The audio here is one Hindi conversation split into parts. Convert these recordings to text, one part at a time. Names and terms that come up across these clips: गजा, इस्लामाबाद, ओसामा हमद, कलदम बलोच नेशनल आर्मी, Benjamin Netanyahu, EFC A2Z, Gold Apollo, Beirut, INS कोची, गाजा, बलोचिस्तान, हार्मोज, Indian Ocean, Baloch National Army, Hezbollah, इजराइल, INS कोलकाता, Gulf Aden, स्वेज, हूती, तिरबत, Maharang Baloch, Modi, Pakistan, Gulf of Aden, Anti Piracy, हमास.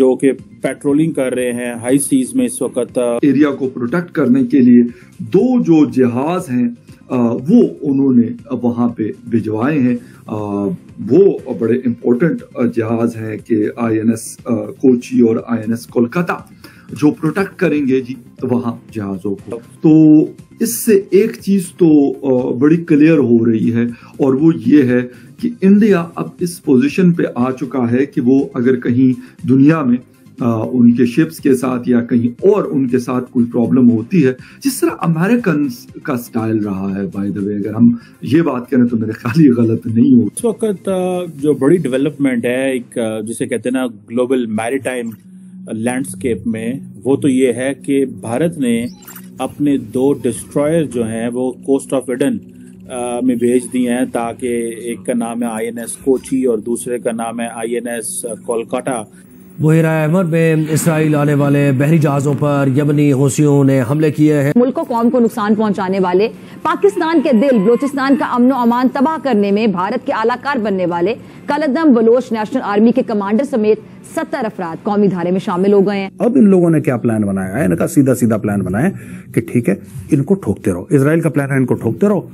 जो कि पेट्रोलिंग कर रहे हैं हाई सीज में इस वक्त। एरिया को प्रोटेक्ट करने के लिए दो जो जहाज हैं वो उन्होंने वहां पे भिजवाए हैं। वो बड़े इम्पोर्टेंट जहाज हैं कि INS कोची और INS कोलकाता, जो प्रोटेक्ट करेंगे जी वहां जहाजों को। तो इससे एक चीज तो बड़ी क्लियर हो रही है और वो ये है कि इंडिया अब इस पोजीशन पे आ चुका है कि वो अगर कहीं दुनिया में उनके शिप्स के साथ या कहीं और उनके साथ कोई प्रॉब्लम होती है, जिस तरह अमेरिकन का स्टाइल रहा है, बाय द वे अगर हम ये बात करें तो मेरे ख्याल ये गलत नहीं हो। इस वक्त जो बड़ी डेवलपमेंट है एक जिसे कहते हैं ना ग्लोबल मैरीटाइम लैंडस्केप में, वो तो ये है कि भारत ने अपने दो डिस्ट्रॉयर जो हैं वो कोस्ट ऑफ एडन में भेज दिए हैं, ताकि एक का नाम है INS कोची और दूसरे का नाम है INS कोलकाता। बहराइमर में इसराइल आने वाले बहरी जहाजों पर यमनी हौसियों ने हमले किए हैं। मुल्क को कौम को नुकसान पहुंचाने वाले, पाकिस्तान के दिल बलोचिस्तान का अमन अमान तबाह करने में भारत के आलाकार बनने वाले कलदम बलोच नेशनल आर्मी के कमांडर समेत 70 अफराद कौमी धारे में शामिल हो गए हैं। अब इन लोगों ने क्या प्लान बनाया है, इनका सीधा प्लान बनाया कि ठीक है इनको ठोकते रहो, इसराइल का प्लान है इनको ठोकते रहो,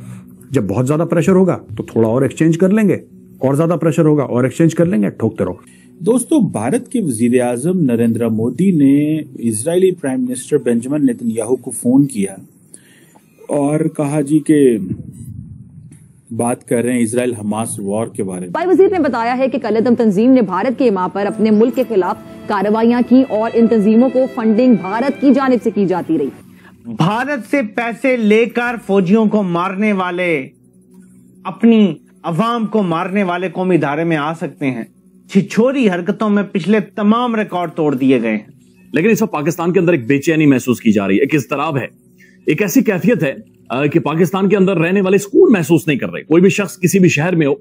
जब बहुत ज्यादा प्रेशर होगा तो थोड़ा और एक्सचेंज कर लेंगे, और ज्यादा प्रेशर होगा और एक्सचेंज कर लेंगे, ठोकते रहो। दोस्तों, भारत के वजीर आजम नरेंद्र मोदी ने Israeli prime minister Benjamin Netanyahu को फोन किया और कहा जी के बात कर रहे हैं इजराइल हमास वॉर के बारे में। भाई वजीर ने बताया है कि कलदम तंजीम ने भारत के इमाम पर अपने मुल्क के खिलाफ कार्रवाइयां की और इन तंजीमों को फंडिंग भारत की जानिब से की जाती रही। भारत से पैसे लेकर फौजियों को मारने वाले, अपनी अवाम को मारने वाले कौमी धारे में आ सकते हैं। छिछोरी हरकतों में पिछले तमाम रिकॉर्ड तोड़ दिए गए हैं। लेकिन इस वक्त पाकिस्तान के अंदर एक बेचैनी महसूस की जा रही है, एक इज़्तराब है, एक ऐसी कैफियत है कि पाकिस्तान के अंदर रहने वाले सुकून महसूस नहीं कर रहे। कोई भी शख्स किसी भी शहर में हो,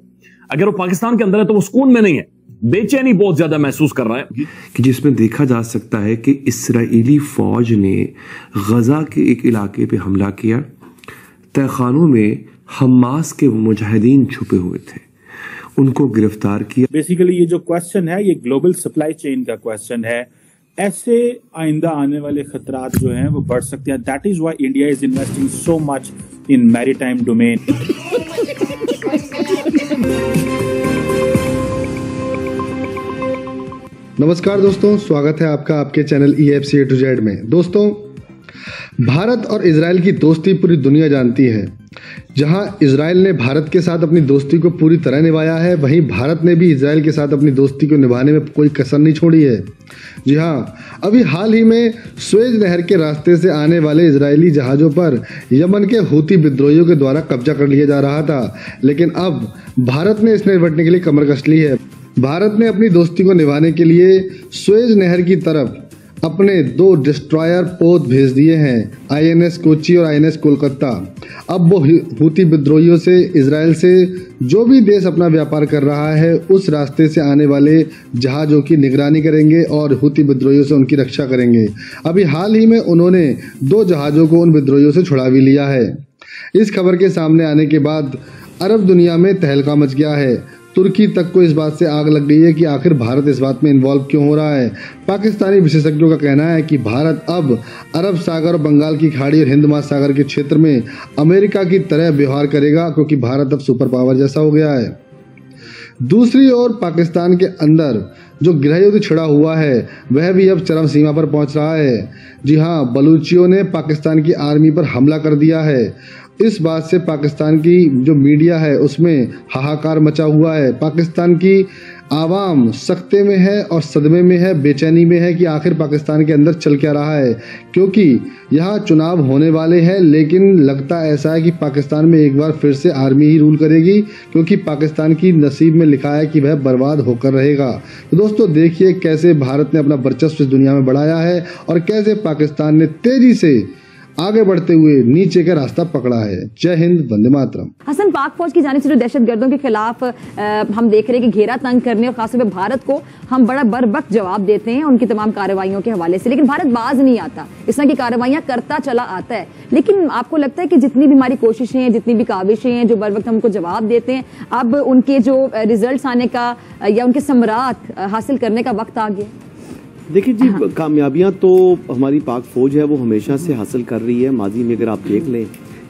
अगर वो पाकिस्तान के अंदर है तो वो सुकून में नहीं है, बेचैनी बहुत ज्यादा महसूस कर रहा है। कि जिसमें देखा जा सकता है कि इसराइली फौज ने गजा के एक इलाके पर हमला किया, तहखानों में हमास के मुजाहिदीन छुपे हुए थे, उनको गिरफ्तार किया। बेसिकली ये जो क्वेश्चन है ये ग्लोबल सप्लाई चेन का क्वेश्चन है। ऐसे आइंदा आने वाले खतरात जो हैं वो बढ़ सकते हैं। That is why India is investing so much in maritime domain. नमस्कार दोस्तों, स्वागत है आपका आपके चैनल EFC A2Z में। दोस्तों, भारत और इजराइल की दोस्ती पूरी दुनिया जानती है। जहां इजराइल ने भारत के साथ अपनी दोस्ती को पूरी तरह निभाया है, वहीं भारत ने भी इजराइल के साथ अपनी दोस्ती को निभाने में कोई कसर नहीं छोड़ी है। जी हाँ, अभी हाल ही में स्वेज नहर के रास्ते से आने वाले इजरायली जहाज़ों पर यमन के हूती विद्रोहियों के द्वारा कब्जा कर लिया जा रहा था, लेकिन अब भारत ने इससे निपटने के लिए कमर कस ली है। भारत ने अपनी दोस्ती को निभाने के लिए स्वेज नहर की तरफ अपने दो डिस्ट्रॉयर पोत भेज दिए हैं, INS कोची और INS कोलकाता। अब वो हूती विद्रोहियों से, इजराइल से जो भी देश अपना व्यापार कर रहा है उस रास्ते से आने वाले जहाज़ों की निगरानी करेंगे और हूती विद्रोहियों से उनकी रक्षा करेंगे। अभी हाल ही में उन्होंने दो जहाज़ों को उन विद्रोहियों से छुड़ा भी लिया है। इस खबर के सामने आने के बाद अरब दुनिया में तहलका मच गया है। तुर्की तक को इस बात से आग लग गई है कि आखिर भारत इस बात में इन्वॉल्व क्यों हो रहा है। पाकिस्तानी विशेषज्ञों का कहना है कि भारत अब अरब सागर और बंगाल की खाड़ी और हिंद महासागर के क्षेत्र में अमेरिका की तरह व्यवहार करेगा, क्योंकि भारत अब सुपर पावर जैसा हो गया है। दूसरी ओर पाकिस्तान के अंदर जो गृहयुद्ध छिड़ा हुआ है वह भी अब चरम सीमा पर पहुंच रहा है। जी हाँ, बलूचियों ने पाकिस्तान की आर्मी पर हमला कर दिया है। इस बात से पाकिस्तान की जो मीडिया है उसमें हाहाकार मचा हुआ है। पाकिस्तान की आवाम सख्ते में है और सदमे में है, बेचैनी में है कि आखिर पाकिस्तान के अंदर चल क्या रहा है, क्योंकि यहाँ चुनाव होने वाले हैं, लेकिन लगता ऐसा है कि पाकिस्तान में एक बार फिर से आर्मी ही रूल करेगी, क्योंकि पाकिस्तान की नसीब में लिखा है कि वह बर्बाद होकर रहेगा। तो दोस्तों देखिए कैसे भारत ने अपना वर्चस्व इस दुनिया में बढ़ाया है और कैसे पाकिस्तान ने तेजी से आगे बढ़ते हुए नीचे का रास्ता पकड़ा है। जय हिंद, वंदे मातरम। हसन, पाक फौज की जानिब से जो दहशत गर्दों के खिलाफ हम देख रहे हैं कि घेरा तंग करने और खासतौर पर भारत को हम बड़ा बरवक्त जवाब देते हैं उनकी तमाम कार्रवाइयों के हवाले से, लेकिन भारत बाज नहीं आता, इस तरह की कार्रवाइयां करता चला आता है। लेकिन आपको लगता है कि जितनी भी हमारी कोशिशें हैं, जितनी भी काविशें हैं, जो बरवक्त हमको जवाब देते हैं, अब उनके जो रिजल्ट आने का या उनके समरात हासिल करने का वक्त आ गया? देखिए जी, हाँ। कामयाबियां तो हमारी पाक फौज है वो हमेशा से हासिल कर रही है। माजी में अगर आप देख लें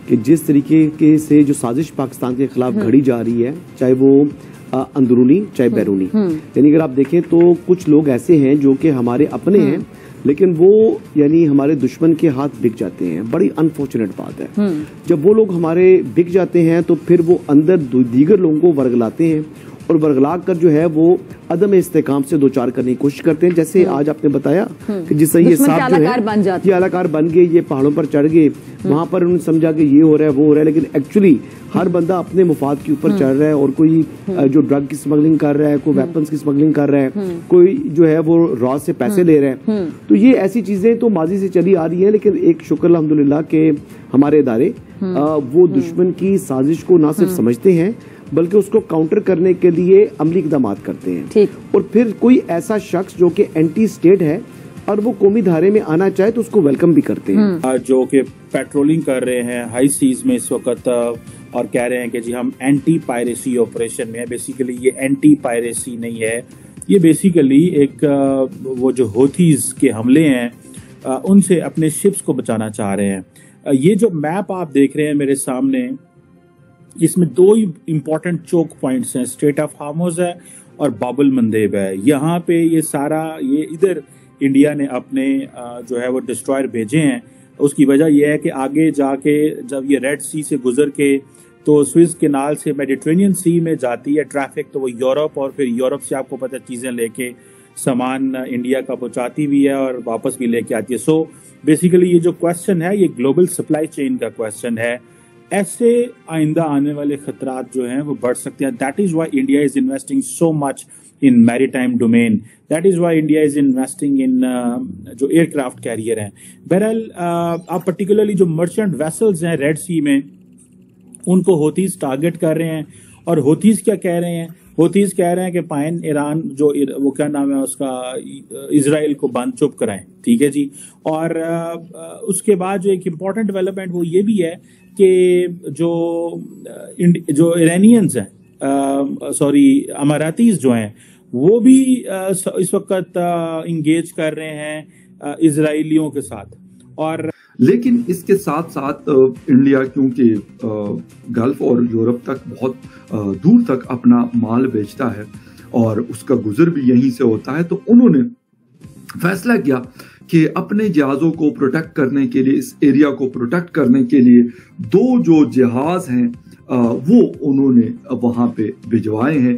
कि जिस तरीके के से जो साजिश पाकिस्तान के खिलाफ घड़ी जा रही है, चाहे वो अंदरूनी चाहे बैरूनी, यानी अगर आप देखें तो कुछ लोग ऐसे हैं जो कि हमारे अपने हैं लेकिन वो यानी हमारे दुश्मन के हाथ बिक जाते हैं। बड़ी अनफॉर्चुनेट बात है, जब वो लोग हमारे बिक जाते हैं तो फिर वो अंदर दीगर लोगों को वर्गलाते हैं और वर्गला कर जो है वो अदम इस्तेकाम से दो चार करने की कोशिश करते हैं। जैसे आज आपने बताया कि जिससे ये सांप जो है ये आलाकार बन गए, ये पहाड़ों पर चढ़ गए, वहां पर उन्होंने समझा कि ये हो रहा है वो हो रहा है, लेकिन एक्चुअली हर बंदा अपने मुफाद के ऊपर चढ़ रहा है और कोई जो ड्रग की स्मगलिंग कर रहा है, कोई वेपन्स की स्मगलिंग कर रहा है, कोई जो है वो रॉ से पैसे ले रहा है। तो ये ऐसी चीजें तो माजी से चली आ रही है, लेकिन एक शुक्र अल्हम्दुलिल्लाह के हमारे इदारे वो दुश्मन की साजिश को ना सिर्फ समझते हैं बल्कि उसको काउंटर करने के लिए अमली इकदाम करते हैं। और फिर कोई ऐसा शख्स जो कि एंटी स्टेट है और वो कौमी धारे में आना चाहे तो उसको वेलकम भी करते हैं। जो कि पेट्रोलिंग कर रहे हैं हाई सीज में इस वक्त और कह रहे हैं कि जी हम एंटी पायरेसी ऑपरेशन में है। बेसिकली ये एंटी पायरेसी नहीं है, ये बेसिकली एक वो जो हूथीज के हमले हैं उनसे अपने शिप्स को बचाना चाह रहे हैं। ये जो मैप आप देख रहे हैं मेरे सामने, इसमें दो ही इम्पोर्टेंट चोक पॉइंट्स हैं, स्ट्रेट ऑफ हार्मोज है और बाबुल मंदेब है। यहाँ पे ये सारा ये इधर इंडिया ने अपने जो है वो डिस्ट्रॉयर भेजे हैं। उसकी वजह यह है कि आगे जाके जब ये रेड सी से गुजर के तो स्विस केनाल से मेडिटेरेनियन सी में जाती है ट्रैफिक, तो वो यूरोप और फिर यूरोप से आपको पता चीज़ें लेके सामान इंडिया का पहुँचाती भी है और वापस भी लेके आती है। सो बेसिकली ये जो क्वेश्चन है ये ग्लोबल सप्लाई चेन का क्वेश्चन है। ऐसे आइंदा आने वाले खतरात जो हैं वो बढ़ सकते हैं। That is why India is investing so much in maritime domain, that is why India is investing in जो एयरक्राफ्ट कैरियर हैं। बहरहाल आप पर्टिकुलरली जो मर्चेंट वेसल्स हैं रेड सी में उनको हूथीज़ टारगेट कर रहे हैं। और हूथीज़ क्या कह रहे हैं? हूथीज़ कह रहे हैं कि पाइन ईरान जो वो क्या नाम है उसका, इजराइल को बंद चुप कराएं, ठीक है जी। और उसके बाद जो एक इम्पॉर्टेंट डेवलपमेंट वो ये भी है कि जो इरानियंस हैं, सॉरी अमारातीज जो हैं वो भी इस वक्त इंगेज कर रहे हैं इजराइलियों के साथ। और लेकिन इसके साथ साथ इंडिया क्योंकि गल्फ और यूरोप तक बहुत दूर तक अपना माल बेचता है और उसका गुजर भी यहीं से होता है, तो उन्होंने फैसला किया कि अपने जहाज़ों को प्रोटेक्ट करने के लिए, इस एरिया को प्रोटेक्ट करने के लिए दो जो जहाज हैं वो उन्होंने वहाँ पे भिजवाए हैं।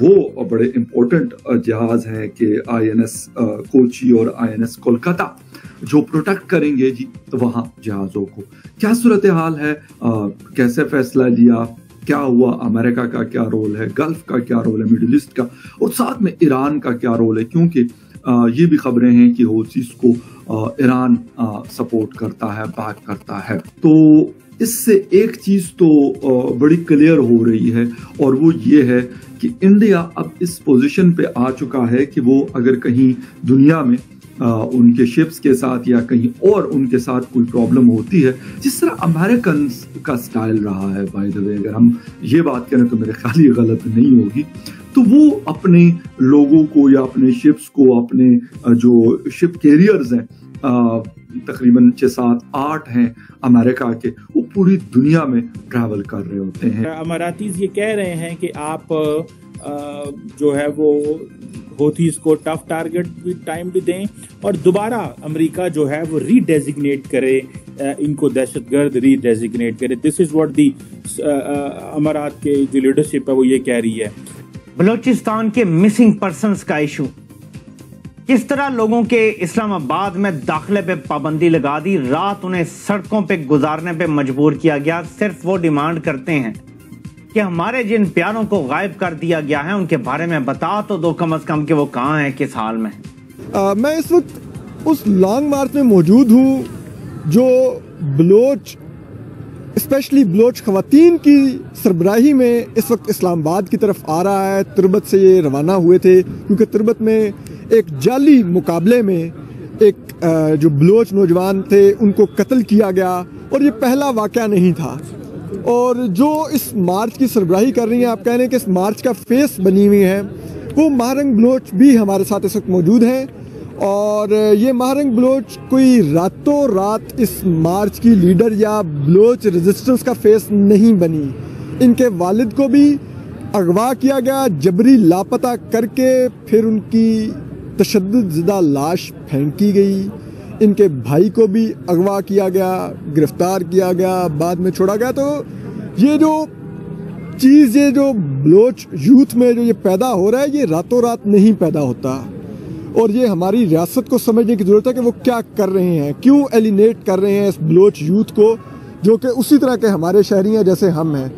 वो बड़े इम्पोर्टेंट जहाज हैं कि INS कोची और INS कोलकाता, जो प्रोटेक्ट करेंगे जी वहाँ जहाज़ों को। क्या सूरत हाल है, कैसे फैसला लिया, क्या हुआ, अमेरिका का क्या रोल है, गल्फ का क्या रोल है, मिडिल ईस्ट का, और साथ में ईरान का क्या रोल है, क्योंकि ये भी खबरें हैं कि हूथीज़ को ईरान सपोर्ट करता है, बैक करता है। तो इससे एक चीज़ तो बड़ी क्लियर हो रही है और वो ये है कि इंडिया अब इस पोजीशन पे आ चुका है कि वो अगर कहीं दुनिया में उनके शिप्स के साथ या कहीं और उनके साथ कोई प्रॉब्लम होती है, जिस तरह अमेरिकन का स्टाइल रहा है, बाय द वे अगर हम ये बात करें तो मेरे ख्याल ये गलत नहीं होगी, तो वो अपने लोगों को या अपने शिप्स को, अपने जो शिप कैरियर्स हैं तकरीबन 6-7-8 हैं अमेरिका के, वो पूरी दुनिया में ट्रैवल कर रहे होते हैं। अमारातीज़ ये कह रहे हैं कि आप जो है वो हूथीज़ को टफ टारगेट भी टाइम भी दें और दोबारा अमेरिका जो है वो रीडेजिग्नेट करे, इनको दहशतगर्द रीडेजिग्नेट करे। दिस इज़ व्हाट दी अमारात के जो लीडरशिप है वो ये कह रही है। बलूचिस्तान के मिसिंग पर्सन्स का इशू, किस तरह लोगों के इस्लामाबाद में दाखिले पे पाबंदी लगा दी, रात उन्हें सड़कों पे गुजारने पे मजबूर किया गया। सिर्फ वो डिमांड करते हैं कि हमारे जिन प्यारों को गायब कर दिया गया है उनके बारे में बता तो दो कम से कम कि वो कहाँ हैं, किस हाल में। मैं इस वक्त उस लॉन्ग मार्च में मौजूद हूँ जो बलोच स्पेशली बलोच खवातीन की सरबराही में इस वक्त इस्लामाबाद की तरफ आ रहा है। तिरबत से ये रवाना हुए थे क्योंकि तिरबत में एक जाली मुकाबले में एक जो बलोच नौजवान थे उनको कत्ल किया गया और ये पहला वाकया नहीं था। और जो इस मार्च की सरबराही कर रही हैं, आप कह रहे हैं कि इस मार्च का फेस बनी हुई है वो महारंग बलोच भी हमारे साथ इस वक्त मौजूद हैं। और ये महारंग बलोच कोई रातों रात इस मार्च की लीडर या बलोच रेजिस्टेंस का फेस नहीं बनी। इनके वालिद को भी अगवा किया गया, जबरी लापता करके फिर उनकी तशद्दुदज़दा लाश फेंकी गई। इनके भाई को भी अगवा किया गया, गिरफ्तार किया गया, बाद में छोड़ा गया। तो ये जो चीज़, ये जो बलोच यूथ में जो ये पैदा हो रहा है, ये रातों रात नहीं पैदा होता। और ये हमारी रियासत को समझने की ज़रूरत है कि वो क्या कर रहे हैं, क्यों एलिनेट कर रहे हैं इस बलोच यूथ को, जो कि उसी तरह के हमारे शहरी हैं जैसे हम हैं।